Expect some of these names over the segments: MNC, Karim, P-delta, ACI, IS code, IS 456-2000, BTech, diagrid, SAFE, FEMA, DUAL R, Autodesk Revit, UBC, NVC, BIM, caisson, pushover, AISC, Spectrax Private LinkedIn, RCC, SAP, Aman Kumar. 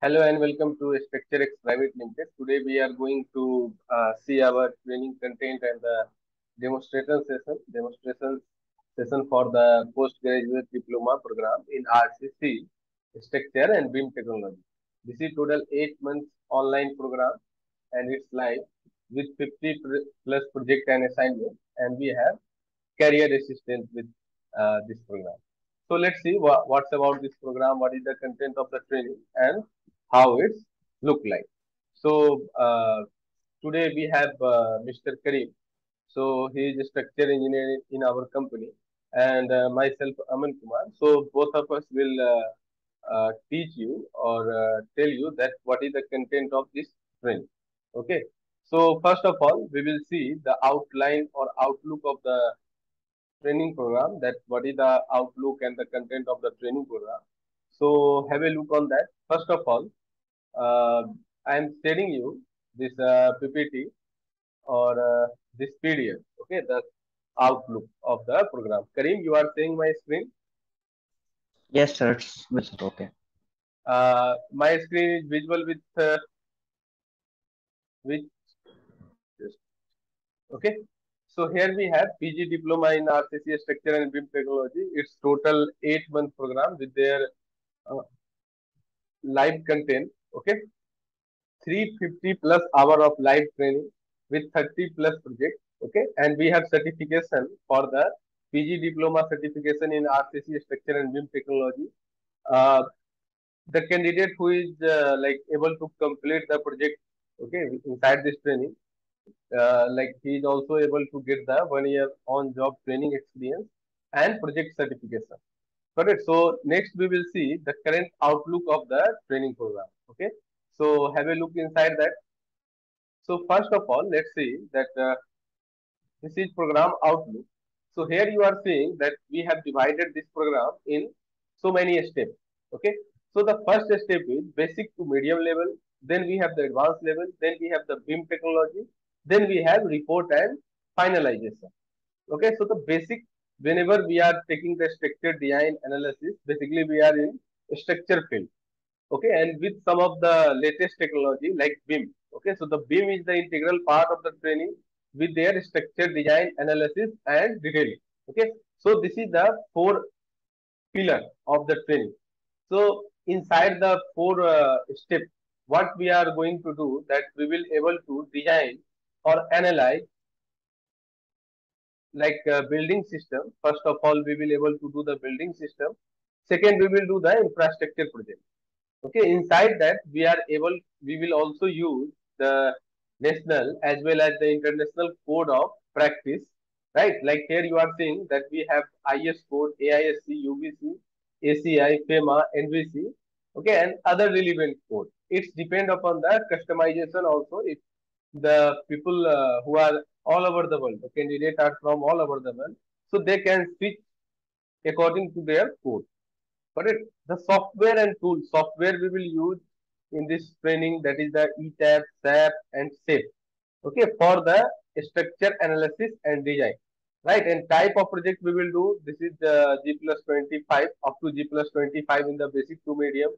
Hello and welcome to Spectrax Private LinkedIn. Today we are going to see our training content and the demonstration session for the postgraduate diploma program in RCC, structure and BIM technology. This is total 8 months online program and it's live with 50 plus project and assignment, and we have career assistance with this program. So let's see what's about this program, what is the content of the training and how it's look like. So today we have Mr. Karim. So he is a structure engineer in our company, and myself Aman Kumar. So both of us will teach you or tell you that what is the content of this training. Okay. So first of all, we will see the outline or outlook of the training program, that what is the outlook and the content of the training program. So have a look on that. First of all, I am sharing you this PPT or this PDF. Okay, the outlook of the program. Karim, you are seeing my screen? Yes, sir. It's okay. My screen is visual with okay. So here we have PG Diploma in RCC Structure and BIM Technology. It's total 8-month program with their live content. Okay, 350 plus hour of live training with 30 plus projects. Okay, and we have certification for the PG Diploma certification in RCC Structure and BIM Technology. The candidate who is like able to complete the project, okay, inside this training, like he is also able to get the 1 year on-job training experience and project certification. Correct. So next we will see the current outlook of the training program. Okay. So have a look inside that. So first of all, let's see that this is program outlook. So here you are seeing that we have divided this program in so many steps. Okay. So the first step is basic to medium level. Then we have the advanced level. Then we have the BIM technology. Then we have report and finalization. Okay, so the basic, whenever we are taking the structure design analysis, basically we are in structure field. Okay, and with some of the latest technology like BIM. Okay, so the BIM is the integral part of the training with their structure design analysis and detailing. Okay, so this is the 4 pillars of the training. So inside the 4 steps, what we are going to do, that we will able to design or analyze like a building system. First of all, we will able to do the building system. Second, we will do the infrastructure project. Okay, inside that we are able, we will also use the national as well as the international code of practice, right? Like here you are seeing that we have IS code, AISC, UBC, ACI, FEMA, NVC, okay, and other relevant code. It's depend upon the customization also. It's the people who are all over the world, the candidates are from all over the world, so they can switch according to their code. But the software and tools, software we will use in this training, that is the ETABS, SAP and SAFE, okay, for the structure analysis and design, right? And type of project we will do, this is the G+25 up to G+25 in the basic to medium.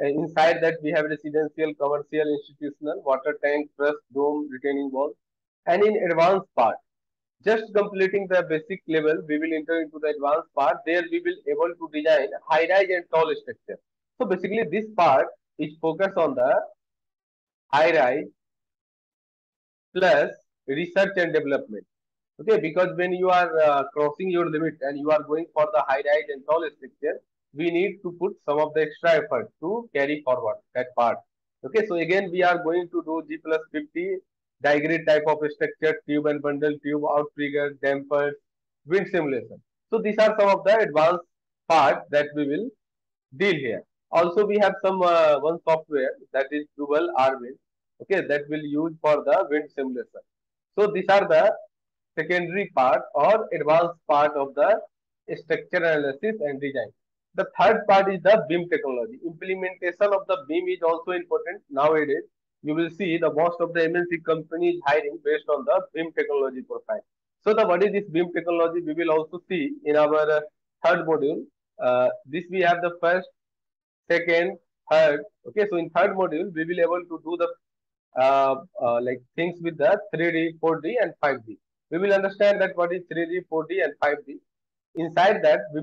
Inside that we have residential, commercial, institutional, water tank, truss, dome, retaining wall. And in advanced part, just completing the basic level, we will enter into the advanced part. There we will able to design high-rise and tall structure. So basically this part is focused on the high-rise plus research and development. Okay, because when you are crossing your limit and you are going for the high-rise and tall structure, we need to put some of the extra effort to carry forward that part. Okay, so again, we are going to do G+50, diagrid type of structure, tube and bundle, tube, out trigger, dampers, wind simulation. So these are some of the advanced parts that we will deal here. Also, we have some one software, that is DUAL R wind, okay, that we'll use for the wind simulation. So these are the secondary part or advanced part of the structure analysis and design. The third part is the BIM technology. Implementation of the BIM is also important. Nowadays, you will see the most of the MNC companies hiring based on the BIM technology profile. So the what is this BIM technology? We will also see in our third module. This we have the first, second, third. Okay, so in third module, we will able to do the like things with the 3D, 4D and 5D. We will understand that what is 3D, 4D and 5D. Inside that, we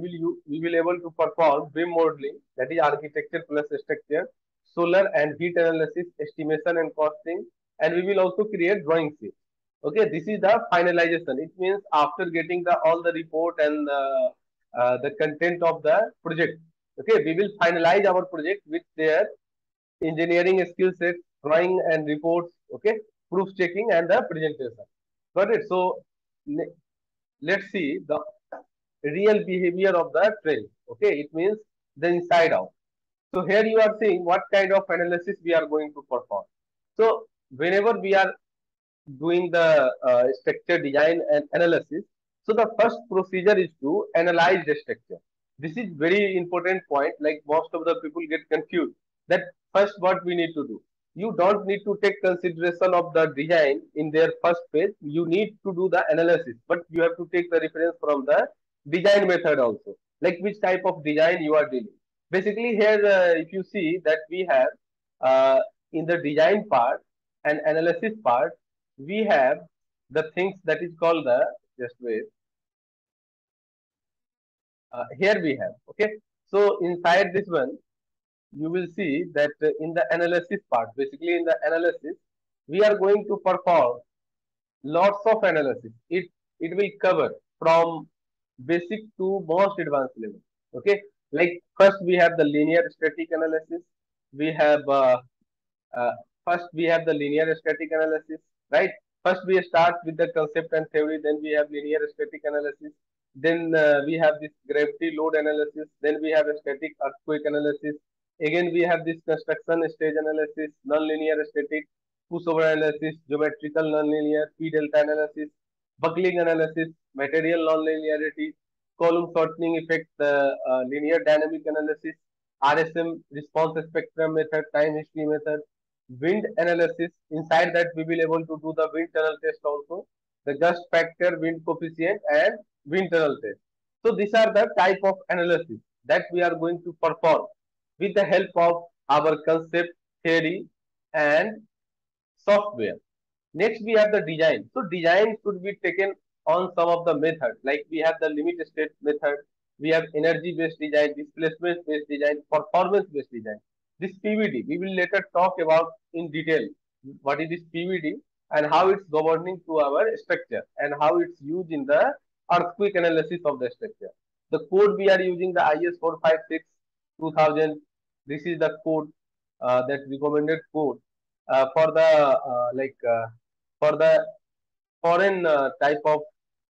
will able to perform BIM modeling, that is architecture plus structure, solar and heat analysis, estimation and costing, and we will also create drawing sheets. Okay, this is the finalization. It means after getting the all the report and the content of the project. Okay, we will finalize our project with their engineering skill sets, drawing and reports. Okay, proof checking and the presentation. Got it? So let's see the real behavior of the train. Okay, it means the inside out. So here you are seeing what kind of analysis we are going to perform. So whenever we are doing the structure design and analysis, so the first procedure is to analyze the structure. This is very important point, like most of the people get confused that first what we need to do. You don't need to take consideration of the design in their first phase. You need to do the analysis, but you have to take the reference from the design method also, like which type of design you are dealing. Basically here, if you see that we have in the design part and analysis part, we have the things that is called the, just wait, here we have, okay. So inside this one, you will see that in the analysis part, basically in the analysis, we are going to perform lots of analysis. It will cover from basic to most advanced level, okay. Like first we have the linear static analysis. We have, right? First we start with the concept and theory, then we have linear static analysis, then we have this gravity load analysis, then we have a static earthquake analysis, again we have this construction stage analysis, nonlinear static, pushover analysis, geometrical nonlinear, P-delta analysis, buckling analysis, material nonlinearity, column shortening effect, linear dynamic analysis, RSM response spectrum method, time history method, wind analysis. Inside that we will able to do the wind tunnel test also, the gust factor, wind coefficient and wind tunnel test. So these are the type of analysis that we are going to perform with the help of our concept, theory and software. Next we have the design. So design should be taken on some of the methods, like we have the limit state method, we have energy based design, displacement based design, performance based design. This PVD, we will later talk about in detail what it is PVD and how it's governing to our structure and how it's used in the earthquake analysis of the structure. The code we are using, the IS 456-2000, this is the code, that recommended code for the for the foreign type of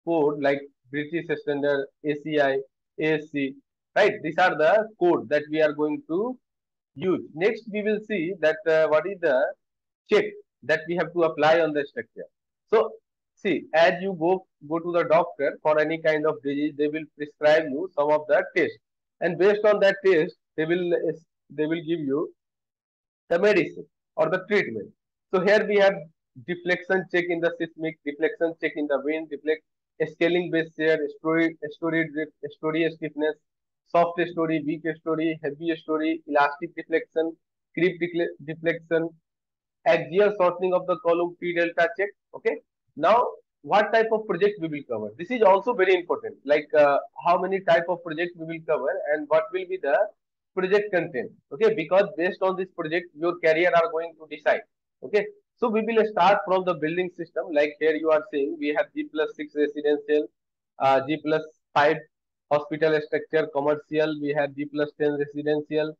code like British standard, ACI, AISC, right? These are the code that we are going to use. Next, we will see that what is the check that we have to apply on the structure. So, see, as you go to the doctor for any kind of disease, they will prescribe you some of the tests, and based on that test, they will give you the medicine or the treatment. So here we have deflection check in the seismic, deflection check in the wind, deflect, scaling base shear, story drift, story stiffness, soft story, weak story, heavy story, elastic deflection, creep deflection, axial shortening of the column, P-delta check. Okay. Now, what type of project we will cover? This is also very important. Like how many type of project we will cover and what will be the project content. Okay. Because based on this project, your career are going to decide. Okay. So we will start from the building system. Like here you are saying, we have G+6 residential, G+5. Hospital structure, commercial, we have G+10 residential,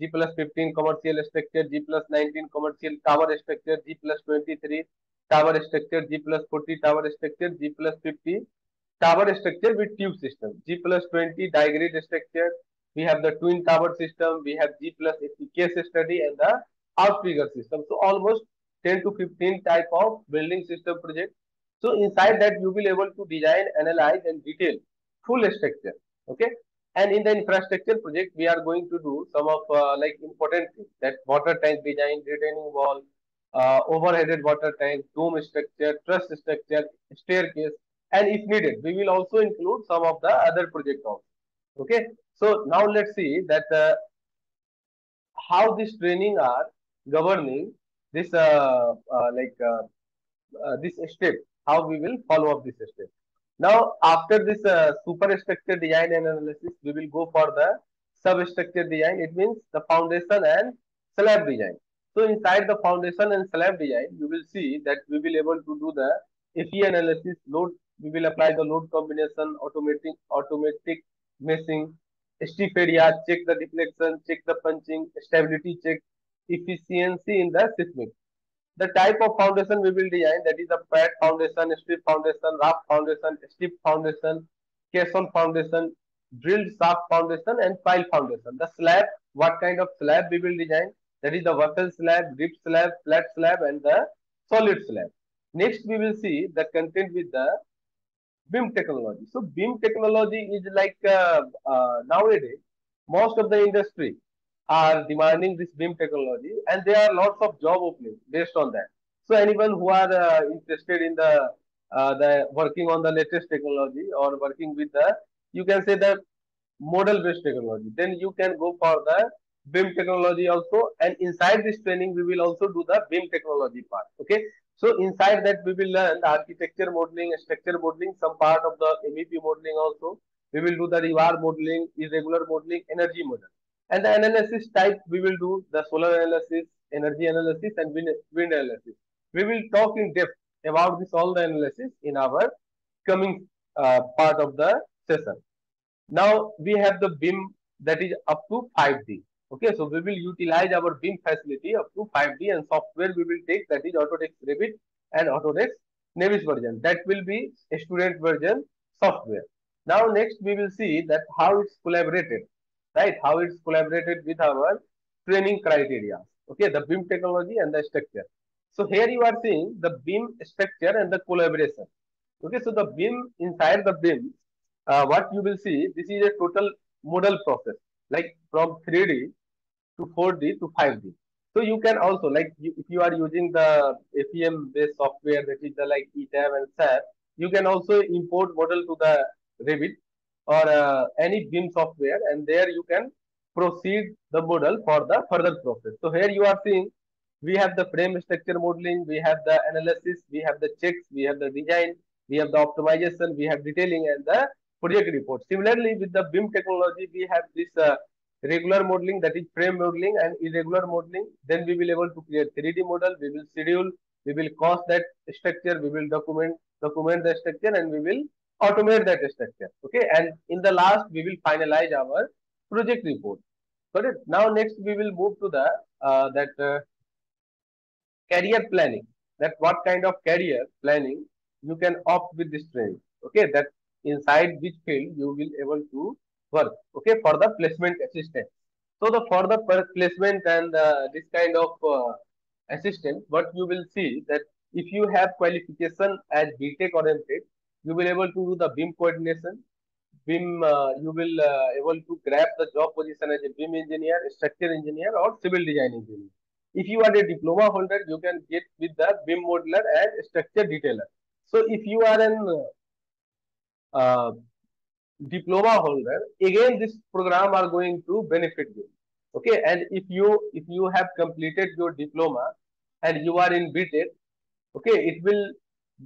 G+15 commercial structure, G+19 commercial tower structure, G+23 tower structure, G+40 tower structure, G+50 tower structure with tube system, G+20 digrid structure, we have the twin tower system, we have G+80 case study and the outfigure system. So almost 10 to 15 type of building system project. So inside that you will able to design, analyze and detail full structure, okay. And in the infrastructure project, we are going to do some of like important things, that water tank design, retaining wall, overheaded water tank, dome structure, truss structure, staircase, and if needed, we will also include some of the other project also, okay. So now let's see that how this training are governing this this step, how we will follow up this step. Now after this superstructure design and analysis, we will go for the substructure design. It means the foundation and slab design. So inside the foundation and slab design, you will see that we will able to do the FE analysis, load. We will apply the load combination, automatic meshing, stiff area, check the deflection, check the punching, stability check, efficiency in the seismic. The type of foundation we will design, that is a pad foundation, strip foundation, raft foundation, stiff foundation, caisson foundation, drilled shaft foundation, and pile foundation. The slab, what kind of slab we will design, that is the waffle slab, drip slab, flat slab, and the solid slab. Next, we will see the content with the BIM technology. So BIM technology is like nowadays, most of the industry are demanding this BIM technology, and there are lots of job openings based on that. So anyone who are interested in the working on the latest technology or working with the, you can say the model-based technology, then you can go for the BIM technology also. And inside this training, we will also do the BIM technology part. Okay. So inside that, we will learn architecture modeling, structure modeling, some part of the MEP modeling also. We will do the rebar modeling, irregular modeling, energy model. And the analysis type, we will do the solar analysis, energy analysis, and wind analysis. We will talk in depth about this, all the analysis in our coming part of the session. Now we have the BIM that is up to 5D. Okay, so we will utilize our BIM facility up to 5D, and software we will take, that is Autodesk Revit and Autodesk Navisworks version. That will be a student version software. Now next we will see that how it's collaborated, right? How it's collaborated with our training criteria. Okay, the BIM technology and the structure. So here you are seeing the BIM structure and the collaboration. Okay, so the BIM, inside the BIM, what you will see, this is a total model process, like from 3D to 4D to 5D. So you can also, like if you are using the FEM based software, that is the like ETABS and SAFE, you can also import model to the Revit or any BIM software, and there you can proceed the model for the further process. So here you are seeing we have the frame structure modeling, we have the analysis, we have the checks, we have the design, we have the optimization, we have detailing, and the project report. Similarly, with the BIM technology, we have this regular modeling, that is frame modeling, and irregular modeling. Then we will able to create 3D model, we will schedule, we will cost that structure, we will document the structure, and we will automate that structure. Okay, and in the last, we will finalize our project report. But now next, we will move to the career planning. That what kind of career planning you can opt with this training. Okay, that inside which field you will able to work, okay, for the placement assistant. So the for the placement and this kind of assistant, what you will see that if you have qualification as BTech oriented, you will able to do the BIM coordination, BIM, you will able to grab the job position as a BIM engineer, structure engineer, or civil design engineer. If you are a diploma holder, you can get with the BIM modeler and structure detailer. So if you are an diploma holder, again this program are going to benefit you. Okay, and if you have completed your diploma and you are in BTech, okay, it will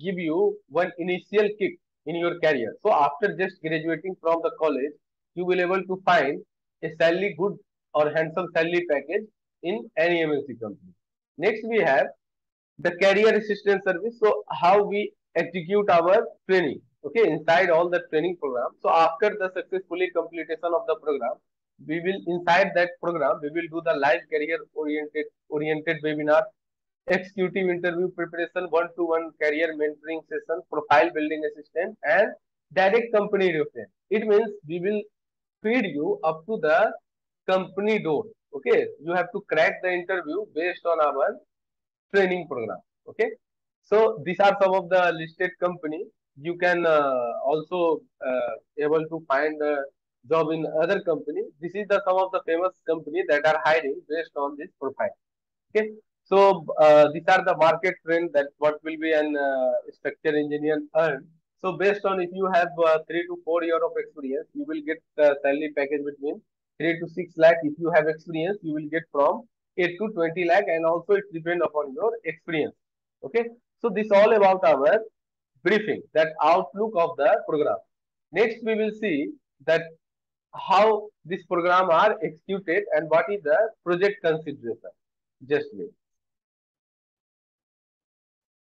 give you one initial kick in your career. So after just graduating from the college, you will able to find a salary, good or handsome salary package in any MNC company. Next we have the career assistance service. So how we execute our training, okay, inside all the training program. So after the successfully completion of the program, we will, inside that program, we will do the live career oriented webinar, executive interview preparation, one-to-one career mentoring session, profile building assistant, and direct company reference. It means we will feed you up to the company door. Okay, you have to crack the interview based on our training program. Okay, so these are some of the listed company. You can also able to find a job in other company. This is the some of the famous company that are hiring based on this profile. Okay, so these are the market trend, that what will be an structure engineer earn. So based on if you have 3 to 4 year of experience, you will get salary package between 8 to 6 lakh if you have experience, you will get from 8 to 20 lakh and also it depends upon your experience. Okay. So this all about our briefing, that outlook of the program. Next, we will see that how this program are executed and what is the project consideration. Just wait.